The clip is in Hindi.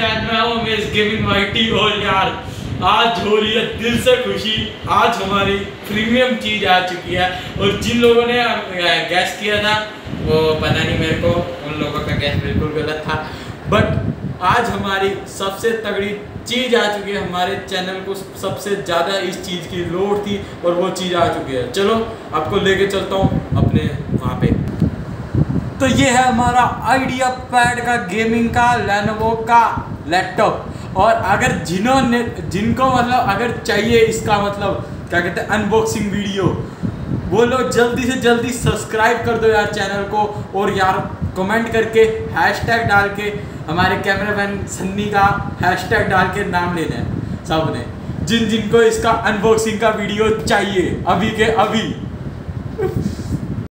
शायद मैं हूँ मिस गेमिंग माइटी। और यार आज हो रही है दिल से खुशी, आज हमारी प्रीमियम चीज आ चुकी है। और जिन लोगों ने गैस किया था वो पता नहीं मेरे को, उन लोगों का गैस बिल्कुल गलत था। बट आज हमारी सबसे तगड़ी चीज आ चुकी है। हमारे चैनल को सबसे ज़्यादा इस चीज़ की लोड थी और वो चीज़ आ चुकी है। चलो आपको लेके चलता हूँ अपने वहाँ पे। तो ये है हमारा आइडिया पैड का गेमिंग का लेनोवो का लैपटॉप। और अगर जिनको मतलब अगर चाहिए इसका मतलब क्या कहते हैं अनबॉक्सिंग वीडियो, वो लोग जल्दी से जल्दी सब्सक्राइब कर दो यार चैनल को। और यार कमेंट करके हैशटैग डाल के हमारे कैमरामैन सन्नी का हैशटैग डाल के नाम लेना है सबने, जिनको इसका अनबॉक्सिंग का वीडियो चाहिए अभी के अभी।